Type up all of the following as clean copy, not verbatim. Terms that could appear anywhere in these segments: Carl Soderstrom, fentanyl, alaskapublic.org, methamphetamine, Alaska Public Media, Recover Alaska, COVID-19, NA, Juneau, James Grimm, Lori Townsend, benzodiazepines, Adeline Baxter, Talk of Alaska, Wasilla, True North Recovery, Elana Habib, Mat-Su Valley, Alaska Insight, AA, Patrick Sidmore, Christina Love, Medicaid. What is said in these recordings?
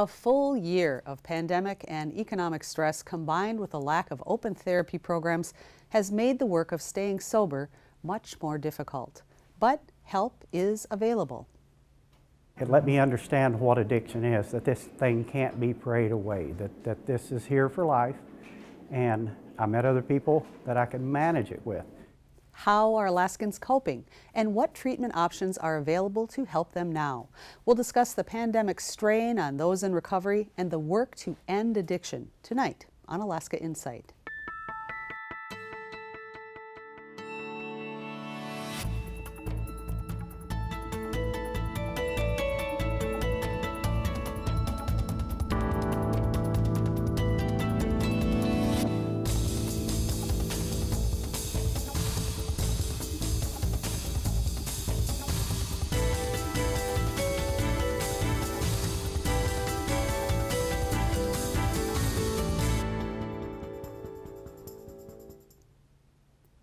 A full year of pandemic and economic stress combined with a lack of open therapy programs has made the work of staying sober much more difficult. But help is available. It let me understand what addiction is, that this thing can't be prayed away, that this is here for life, and I met other people that I can manage it with. How are Alaskans coping, and what treatment options are available to help them now? We'll discuss the pandemic strain on those in recovery and the work to end addiction tonight on Alaska Insight.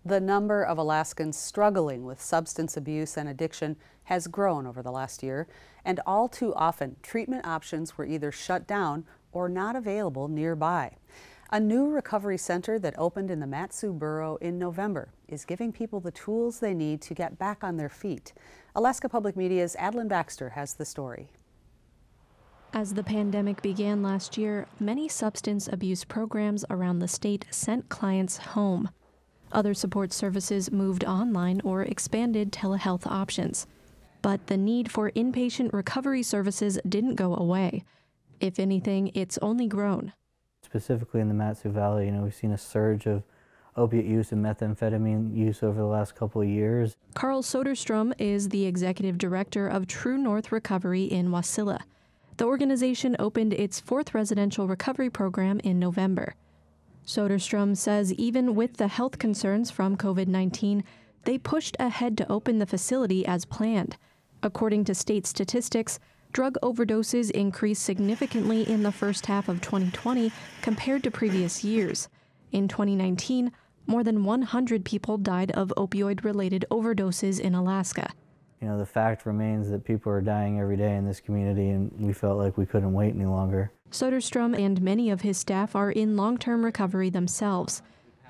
The number of Alaskans struggling with substance abuse and addiction has grown over the last year, and all too often treatment options were either shut down or not available nearby. A new recovery center that opened in the Mat-Su borough in November is giving people the tools they need to get back on their feet. Alaska Public Media's Adeline Baxter has the story. As the pandemic began last year, many substance abuse programs around the state sent clients home. Other support services moved online or expanded telehealth options. But the need for inpatient recovery services didn't go away. If anything, it's only grown. Specifically in the Mat-Su Valley, we've seen a surge of opiate use and methamphetamine use over the last couple of years. Carl Soderstrom is the executive director of True North Recovery in Wasilla. The organization opened its 4th residential recovery program in November. Soderstrom says even with the health concerns from COVID-19, they pushed ahead to open the facility as planned. According to state statistics, drug overdoses increased significantly in the first half of 2020 compared to previous years. In 2019, more than 100 people died of opioid-related overdoses in Alaska. The fact remains that people are dying every day in this community, and we felt like we couldn't wait any longer. Soderstrom and many of his staff are in long-term recovery themselves.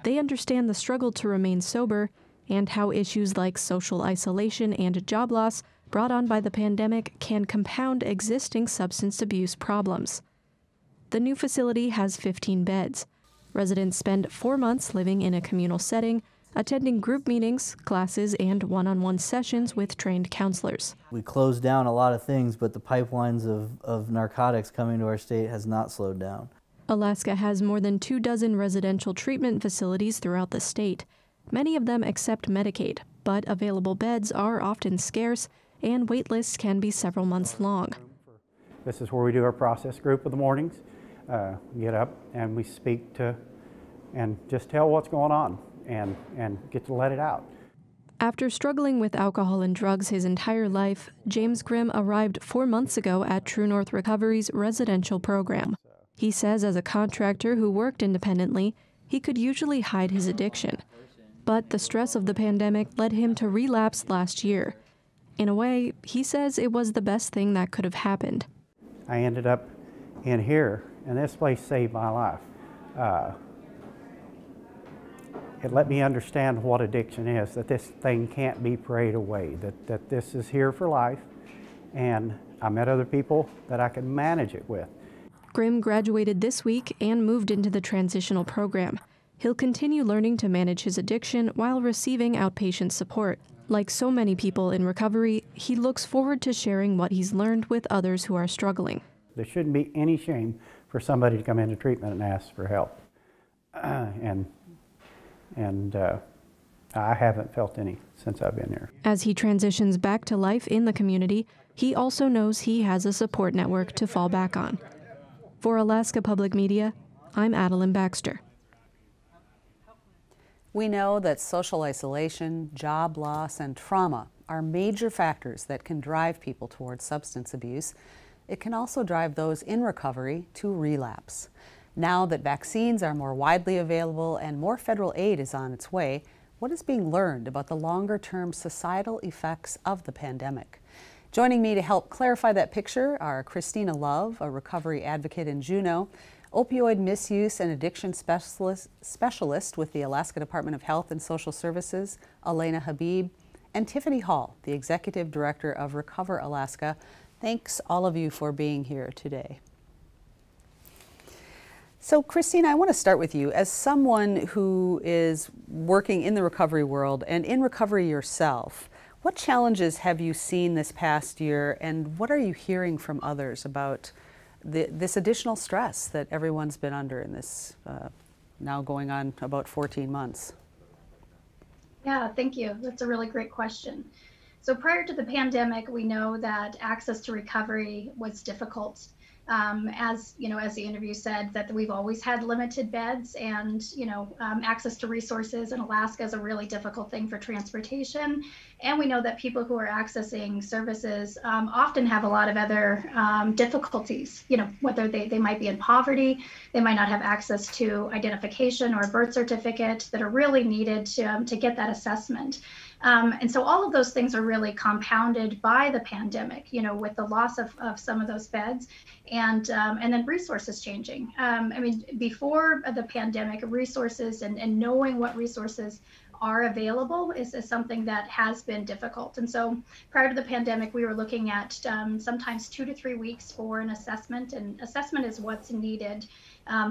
They understand the struggle to remain sober and how issues like social isolation and job loss brought on by the pandemic can compound existing substance abuse problems. The new facility has 15 beds. Residents spend 4 months living in a communal setting, attending group meetings, classes, and one-on-one sessions with trained counselors. We closed down a lot of things, but the pipelines of narcotics coming to our state has not slowed down. Alaska has more than 2 dozen residential treatment facilities throughout the state. Many of them accept Medicaid, but available beds are often scarce, and wait lists can be several months long. This is where we do our process group in the mornings. Get up and we speak to and just tell what's going on. And get to let it out. After struggling with alcohol and drugs his entire life, James Grimm arrived 4 months ago at True North Recovery's residential program. He says as a contractor who worked independently, he could usually hide his addiction. But the stress of the pandemic led him to relapse last year. In a way, he says it was the best thing that could have happened. I ended up in here, and this place saved my life. It let me understand what addiction is, that this thing can't be prayed away, that this is here for life, and I met other people that I can manage it with. Grimm graduated this week and moved into the transitional program. He'll continue learning to manage his addiction while receiving outpatient support. Like so many people in recovery, he looks forward to sharing what he's learned with others who are struggling. There shouldn't be any shame for somebody to come into treatment and ask for help. And I haven't felt any since I've been here. As he transitions back to life in the community, he also knows he has a support network to fall back on. For Alaska Public Media, I'm Adeline Baxter. We know that social isolation, job loss, and trauma are major factors that can drive people towards substance abuse. It can also drive those in recovery to relapse. Now that vaccines are more widely available and more federal aid is on its way, what is being learned about the longer-term societal effects of the pandemic? Joining me to help clarify that picture are Christina Love, a recovery advocate in Juneau, opioid misuse and addiction specialist with the Alaska Department of Health and Social Services, Elana Habib, and Tiffany Hall, the Executive Director of Recover Alaska. Thanks all of you for being here today. So Christina, I want to start with you. As someone who is working in the recovery world and in recovery yourself, what challenges have you seen this past year, and what are you hearing from others about this additional stress that everyone's been under in this now going on about 14 months? Yeah, thank you. That's a really great question. So prior to the pandemic, we know that access to recovery was difficult. As you know, as the interview said, that we've always had limited beds, and access to resources in Alaska is a really difficult thing for transportation. And we know that people who are accessing services often have a lot of other difficulties. You know, whether they might be in poverty, they might not have access to identification or a birth certificate that are really needed to get that assessment. And so all of those things are really compounded by the pandemic, you know, with the loss of some of those beds, and then resources changing. I mean, before the pandemic, resources and knowing what resources are available is something that has been difficult. And so prior to the pandemic, we were looking at sometimes 2 to 3 weeks for an assessment, and assessment is what's needed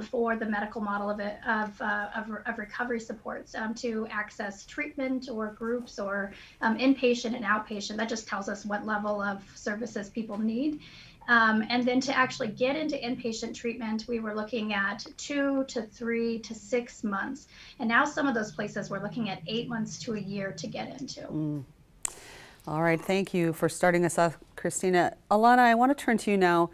for the medical model of recovery supports to access treatment or groups or inpatient and outpatient. That just tells us what level of services people need. And then to actually get into inpatient treatment, we were looking at 2 to 3 to 6 months. And now some of those places we're looking at 8 months to a year to get into. All right, thank you for starting us off, Christina. Elana, I want to turn to you now.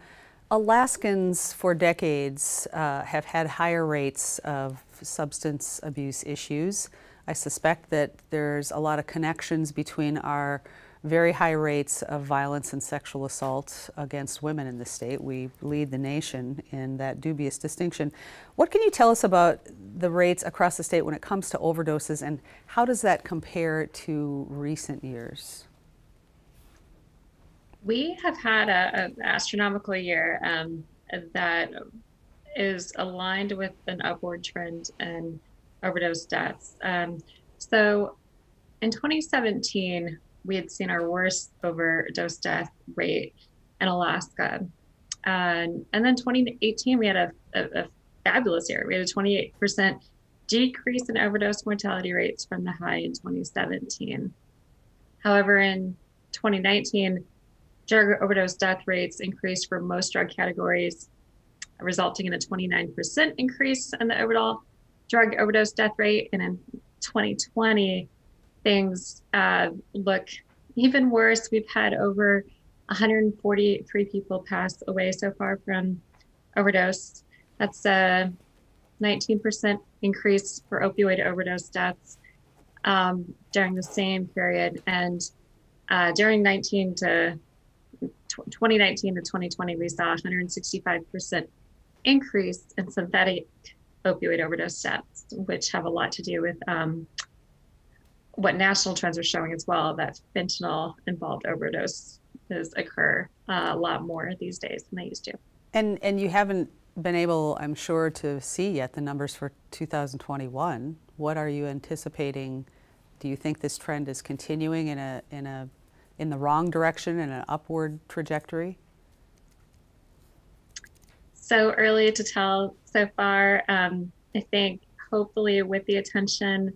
Alaskans for decades have had higher rates of substance abuse issues. I suspect that there's a lot of connections between our very high rates of violence and sexual assault against women in the state. We lead the nation in that dubious distinction. What can you tell us about the rates across the state when it comes to overdoses, and how does that compare to recent years? We have had an astronomical year that is aligned with an upward trend in overdose deaths. So in 2017, we had seen our worst overdose death rate in Alaska. And then 2018, we had a fabulous year. We had a 28% decrease in overdose mortality rates from the high in 2017. However, in 2019, drug overdose death rates increased for most drug categories, resulting in a 29% increase in the overall drug overdose death rate. And in 2020, things look even worse. We've had over 143 people pass away so far from overdose. That's a 19% increase for opioid overdose deaths during the same period. And during 2019 to 2020, we saw 165% increase in synthetic opioid overdose deaths, which have a lot to do with what national trends are showing as well, that fentanyl-involved overdoses occur a lot more these days than they used to. And you haven't been able, I'm sure, to see yet the numbers for 2021. What are you anticipating? Do you think this trend is continuing in the wrong direction, in an upward trajectory? So early to tell so far. I think hopefully with the attention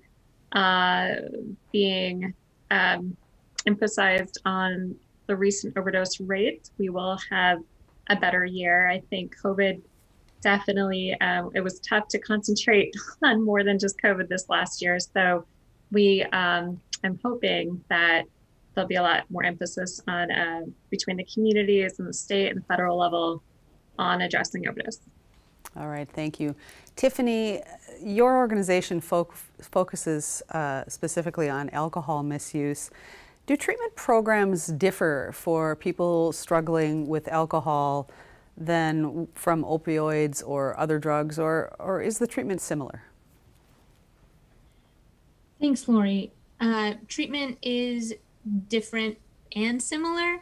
being emphasized on the recent overdose rates, we will have a better year. I think COVID definitely, it was tough to concentrate on more than just COVID this last year. So we, I'm hoping that there'll be a lot more emphasis on between the communities and the state and federal level on addressing overdose. All right, thank you. Tiffany, your organization focuses specifically on alcohol misuse. Do treatment programs differ for people struggling with alcohol than from opioids or other drugs, or is the treatment similar? Thanks, Lori. Treatment is different and similar.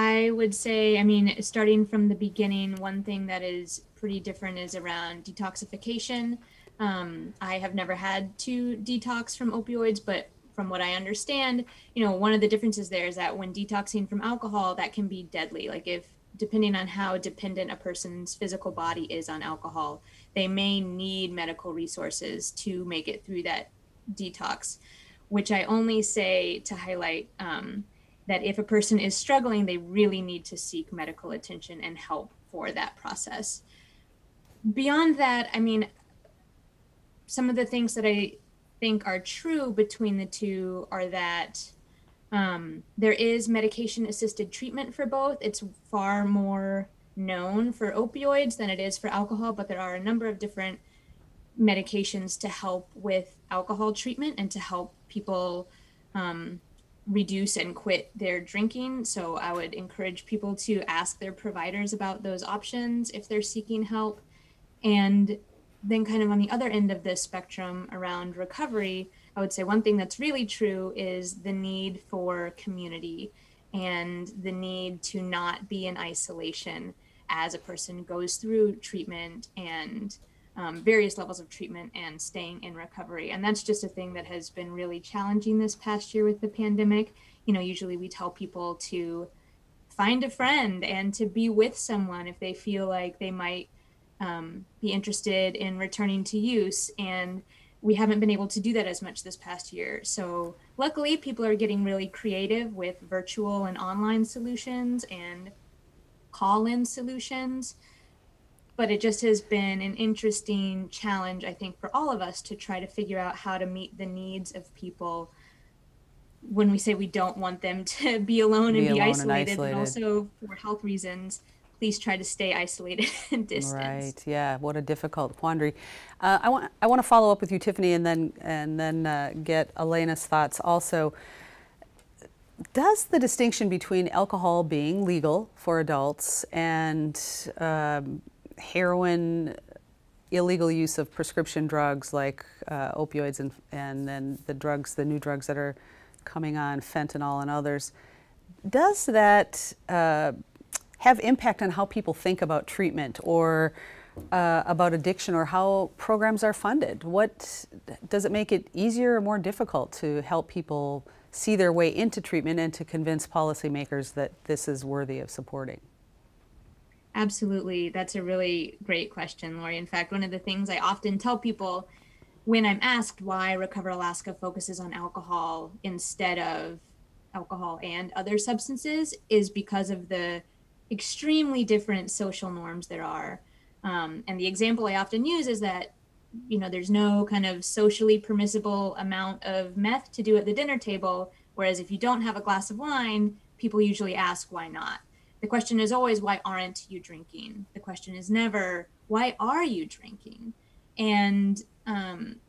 I would say, I mean, starting from the beginning, one thing that is pretty different is around detoxification. I have never had to detox from opioids, but from what I understand, you know, one of the differences there is that when detoxing from alcohol, that can be deadly. Like if, depending on how dependent a person's physical body is on alcohol, they may need medical resources to make it through that detox, which I only say to highlight, that if a person is struggling, they really need to seek medical attention and help for that process. Beyond that, I mean, some of the things that I think are true between the two are that there is medication-assisted treatment for both. It's far more known for opioids than it is for alcohol, but there are a number of different medications to help with alcohol treatment and to help people reduce and quit their drinking. So I would encourage people to ask their providers about those options if they're seeking help. And then kind of on the other end of this spectrum around recovery, I would say one thing that's really true is the need for community and the need to not be in isolation as a person goes through treatment and various levels of treatment and staying in recovery. And that's just a thing that has been really challenging this past year with the pandemic. You know, usually we tell people to find a friend and to be with someone if they feel like they might be interested in returning to use. And we haven't been able to do that as much this past year. So luckily people are getting really creative with virtual and online solutions and call-in solutions. But it just has been an interesting challenge, I think, for all of us to try to figure out how to meet the needs of people when we say we don't want them to be alone and be isolated, but also for health reasons, please try to stay isolated and distant. Right. Yeah. What a difficult quandary. I want to follow up with you, Tiffany, and then get Elena's thoughts also. Does the distinction between alcohol being legal for adults and heroin, illegal use of prescription drugs like opioids and then the new drugs that are coming on, fentanyl and others, does that have impact on how people think about treatment or about addiction or how programs are funded? What does it make it easier or more difficult to help people see their way into treatment and to convince policymakers that this is worthy of supporting? Absolutely. That's a really great question, Lori. In fact, one of the things I often tell people when I'm asked why Recover Alaska focuses on alcohol instead of alcohol and other substances is because of the extremely different social norms there are. And the example I often use is that, you know, there's no kind of socially permissible amount of meth to do at the dinner table, whereas if you don't have a glass of wine, people usually ask, why not? The question is always, why aren't you drinking? The question is never, why are you drinking? And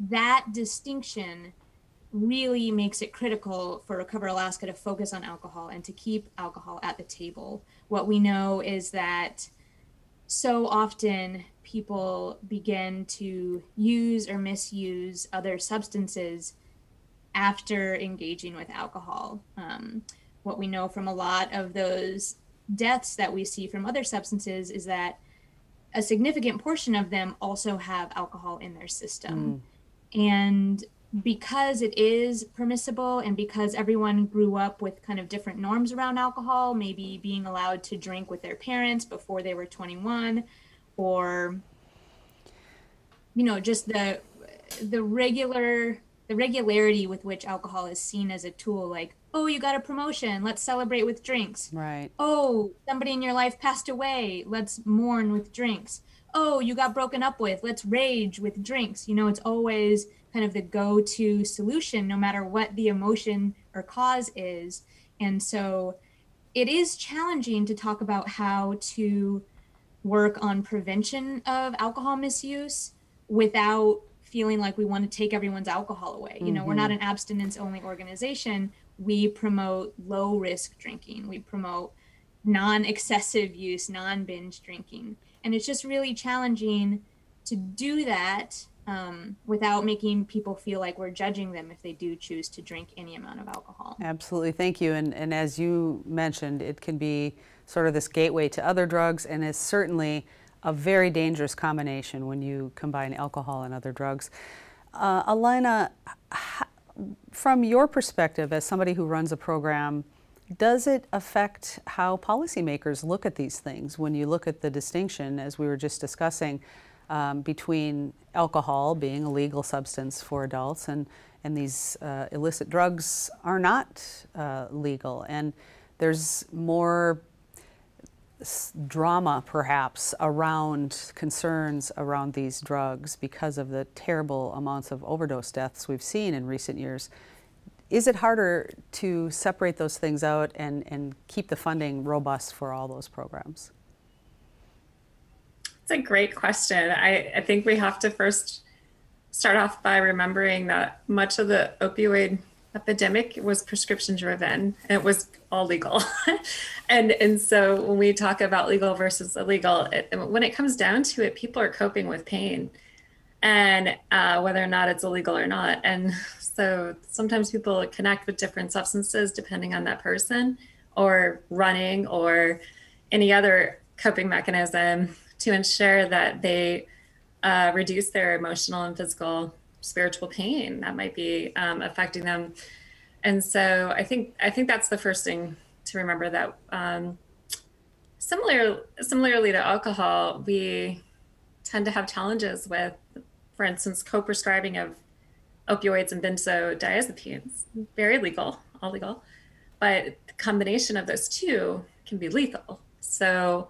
that distinction really makes it critical for Recover Alaska to focus on alcohol and to keep alcohol at the table. What we know is that so often people begin to use or misuse other substances after engaging with alcohol. What we know from a lot of those deaths that we see from other substances is that a significant portion of them also have alcohol in their system. And because it is permissible and because everyone grew up with kind of different norms around alcohol, maybe being allowed to drink with their parents before they were 21, or, you know, just the regularity with which alcohol is seen as a tool, like, oh, you got a promotion, let's celebrate with drinks. Right. Oh, somebody in your life passed away, let's mourn with drinks. Oh, you got broken up with, let's rage with drinks. You know, it's always kind of the go-to solution, no matter what the emotion or cause is. And so it is challenging to talk about how to work on prevention of alcohol misuse without feeling like we want to take everyone's alcohol away. You know, we're not an abstinence-only organization. We promote low-risk drinking. We promote non-excessive use, non-binge drinking. And it's just really challenging to do that without making people feel like we're judging them if they do choose to drink any amount of alcohol. Absolutely, thank you. And as you mentioned, it can be sort of this gateway to other drugs, and it's certainly a very dangerous combination when you combine alcohol and other drugs. Elana, from your perspective as somebody who runs a program, does it affect how policymakers look at these things when you look at the distinction, as we were just discussing, between alcohol being a legal substance for adults and these illicit drugs are not legal, and there's more drama perhaps around concerns around these drugs because of the terrible amounts of overdose deaths we've seen in recent years. Is it harder to separate those things out and keep the funding robust for all those programs? It's a great question. I think we have to first start off by remembering that much of the opioid epidemic was prescription driven, and it was all legal. and so when we talk about legal versus illegal, when it comes down to it, people are coping with pain, and whether or not it's illegal or not. And so sometimes people connect with different substances depending on that person, or running, or any other coping mechanism to ensure that they reduce their emotional and physical, spiritual pain that might be affecting them. And so I think that's the first thing to remember, that similarly to alcohol, we tend to have challenges with, for instance, co-prescribing of opioids and benzodiazepines. Very legal, all legal, but the combination of those two can be lethal. So,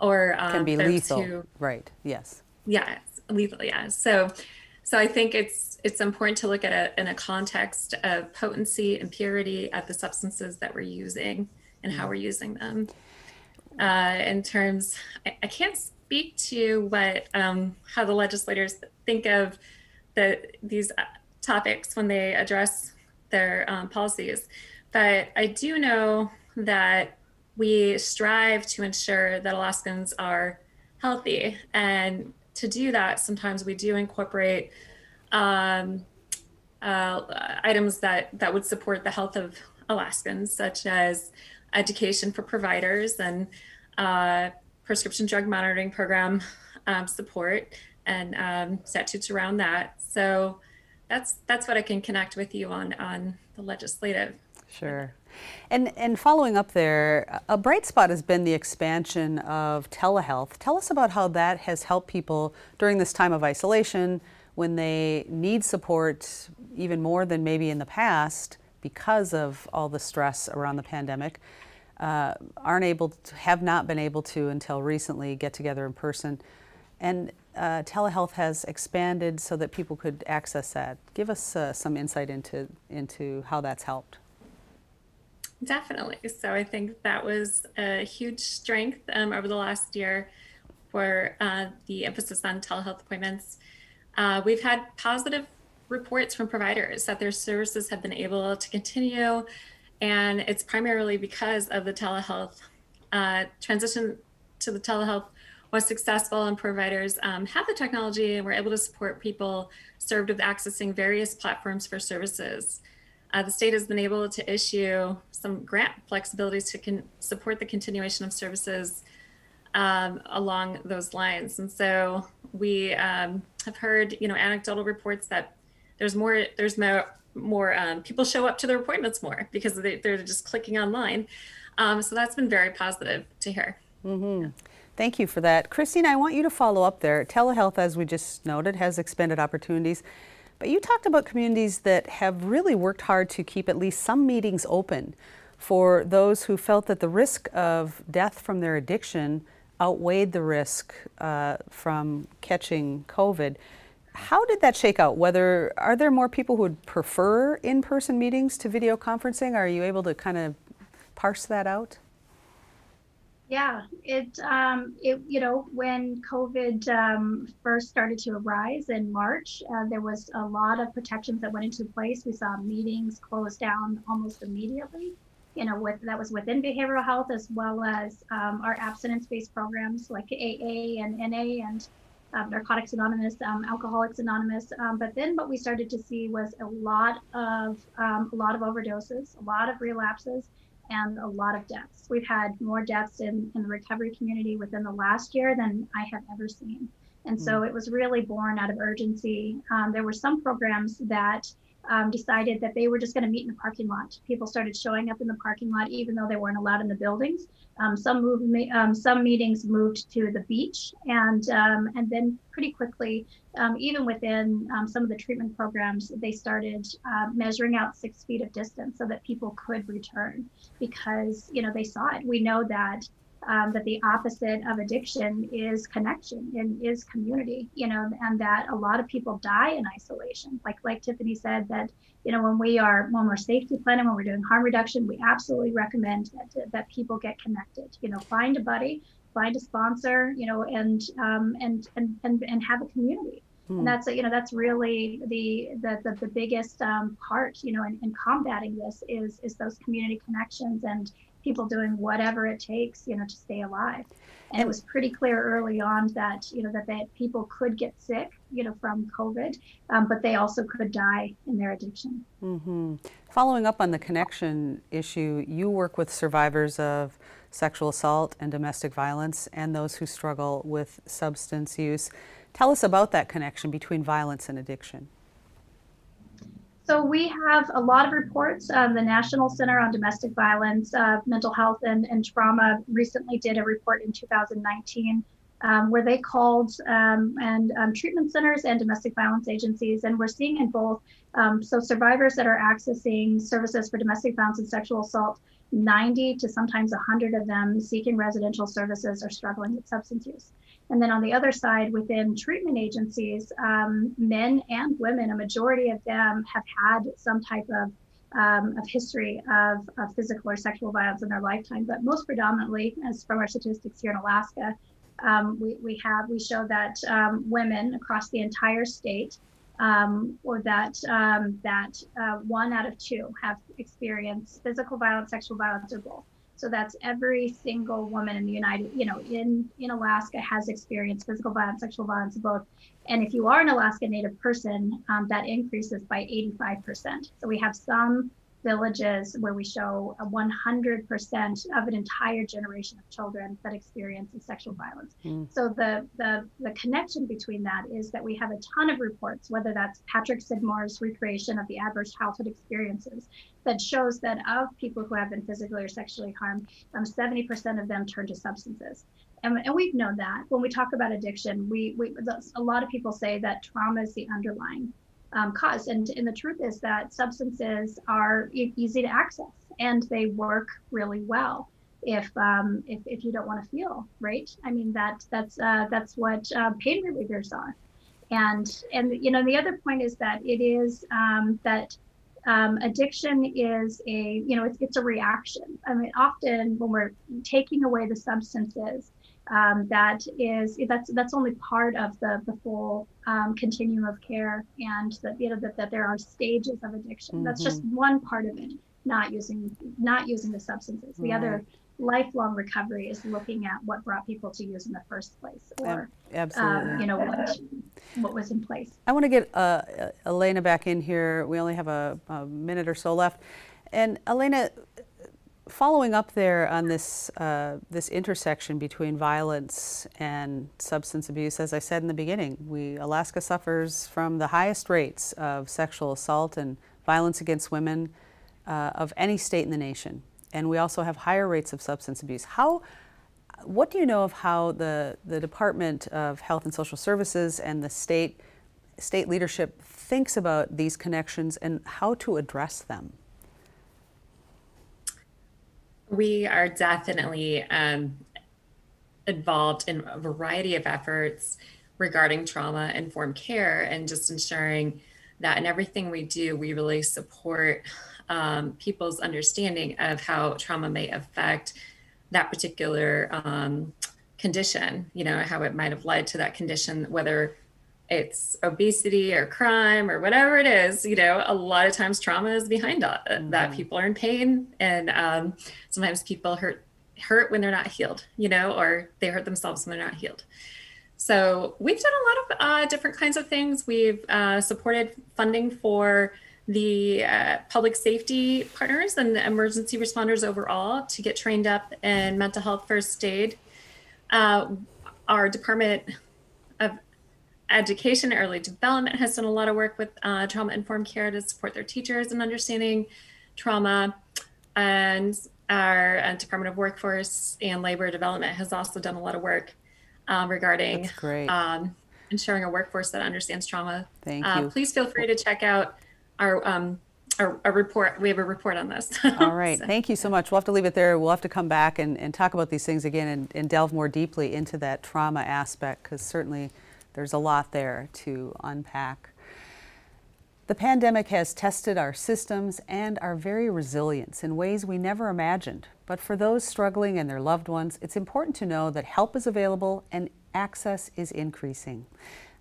or can be lethal, two, right? Yes. Yeah, lethal. Yeah. So I think it's important to look at it in a context of potency and purity of the substances that we're using and how we're using them. In terms, I can't speak to what how the legislators think of these topics when they address their policies, but I do know that we strive to ensure that Alaskans are healthy, and to do that, sometimes we do incorporate items that would support the health of Alaskans, such as education for providers and prescription drug monitoring program support and statutes around that. So that's what I can connect with you on the legislative. Sure. And following up there, a bright spot has been the expansion of telehealth. Tell us about how that has helped people during this time of isolation when they need support even more than maybe in the past because of all the stress around the pandemic, have not been able to until recently get together in person. And telehealth has expanded so that people could access that. Give us some insight into how that's helped. Definitely. So I think that was a huge strength over the last year for the emphasis on telehealth appointments. We've had positive reports from providers that their services have been able to continue, and it's primarily because of the telehealth. Transition to the telehealth was successful, and providers had the technology and were able to support people served with accessing various platforms for services. The state has been able to issue some grant flexibilities to support the continuation of services along those lines. And so we have heard, anecdotal reports that there's more people show up to their appointments more because they're just clicking online. So that's been very positive to hear. Mm-hmm. Thank you for that. Christina, I want you to follow up there. Telehealth, as we just noted, has expanded opportunities. But you talked about communities that have really worked hard to keep at least some meetings open for those who felt that the risk of death from their addiction outweighed the risk from catching COVID. How did that shake out? Are there more people who would prefer in-person meetings to video conferencing? Are you able to kind of parse that out? Yeah, when COVID first started to arise in March, there was a lot of protections that went into place. We saw meetings closed down almost immediately, that was within behavioral health, as well as our abstinence-based programs like AA and NA and Narcotics Anonymous, Alcoholics Anonymous. But then what we started to see was a lot of overdoses, a lot of relapses, and a lot of deaths. We've had more deaths in the recovery community within the last year than I have ever seen. And so it was really born out of urgency. There were some programs that decided that they were just going to meet in the parking lot. People started showing up in the parking lot, even though they weren't allowed in the buildings. Some meetings moved to the beach, and then pretty quickly, even within some of the treatment programs, they started measuring out 6 feet of distance so that people could return, because they saw it. We know that the opposite of addiction is connection and is community, and that a lot of people die in isolation. Like Tiffany said, that, when we're safety planning, when we're doing harm reduction, we absolutely recommend that people get connected, find a buddy, find a sponsor, and have a community. And that's, that's really the biggest part, in combating this is those community connections and people doing whatever it takes, to stay alive. And it was pretty clear early on that, that people could get sick, from COVID, but they also could die in their addiction. Mm-hmm. Following up on the connection issue, you work with survivors of sexual assault and domestic violence and those who struggle with substance use. Tell us about that connection between violence and addiction. So we have a lot of reports. The National Center on Domestic Violence, Mental Health and Trauma recently did a report in 2019 where they called treatment centers and domestic violence agencies, and we're seeing in both. So survivors that are accessing services for domestic violence and sexual assault, 90 to sometimes 100 of them seeking residential services are struggling with substance use. And then on the other side, within treatment agencies, men and women, a majority of them have had some type of history of physical or sexual violence in their lifetime. But most predominantly, as from our statistics here in Alaska, we show that women across the entire state, that 1 out of 2 have experienced physical violence, sexual violence, or both. So that's every single woman in the in Alaska has experienced physical violence, sexual violence, both. And if you are an Alaska Native person, that increases by 85%. So we have some villages where we show 100% of an entire generation of children that experiences sexual violence. So the connection between that is that we have a ton of reports, whether that's Patrick Sidmore's recreation of the adverse childhood experiences, that shows that of people who have been physically or sexually harmed, 70% of them turn to substances. And we've known that. When we talk about addiction, a lot of people say that trauma is the underlying cause. And the truth is that substances are easy to access, and they work really well if you don't want to feel, right? I mean, that's what pain relievers are. And the other point is that it is addiction is a, it's a reaction. I mean, often when we're taking away the substances, that's only part of the full continuum of care, and that there are stages of addiction. Mm-hmm. That's just one part of it. Not using the substances. The other lifelong recovery is looking at what brought people to use in the first place, or absolutely, what was in place. I want to get Elana back in here. We only have a minute or so left, and Elana, following up there on this this intersection between violence and substance abuse, as I said in the beginning, Alaska suffers from the highest rates of sexual assault and violence against women of any state in the nation, and we also have higher rates of substance abuse. What do you know of how the Department of Health and Social Services and the state leadership thinks about these connections and how to address them? We are definitely involved in a variety of efforts regarding trauma-informed care, and just ensuring that in everything we do, we really support people's understanding of how trauma may affect that particular condition, how it might have led to that condition, whether it's obesity or crime or whatever it is. A lot of times trauma is behind that. That people are in pain, and sometimes people hurt when they're not healed, or they hurt themselves when they're not healed. So we've done a lot of different kinds of things. We've supported funding for the public safety partners and the emergency responders overall to get trained up in mental health first aid. Our Department of Education, Early Development has done a lot of work with trauma-informed care to support their teachers in understanding trauma. And our Department of Workforce and Labor Development has also done a lot of work regarding ensuring a workforce that understands trauma. Thank you. Please feel free to check out our report. We have a report on this. All right. So, thank you so much. We'll have to leave it there. We'll have to come back and talk about these things again and delve more deeply into that trauma aspect, because certainly there's a lot there to unpack. The pandemic has tested our systems and our very resilience in ways we never imagined. But for those struggling and their loved ones, it's important to know that help is available and access is increasing.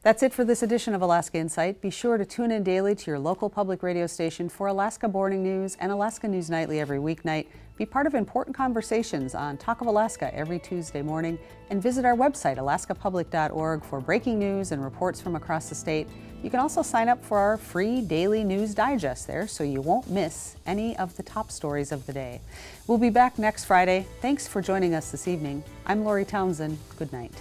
That's it for this edition of Alaska Insight. Be sure to tune in daily to your local public radio station for Alaska Morning News and Alaska News Nightly every weeknight. Be part of important conversations on Talk of Alaska every Tuesday morning, and visit our website, alaskapublic.org, for breaking news and reports from across the state. You can also sign up for our free daily news digest there, so you won't miss any of the top stories of the day. We'll be back next Friday. Thanks for joining us this evening. I'm Lori Townsend. Good night.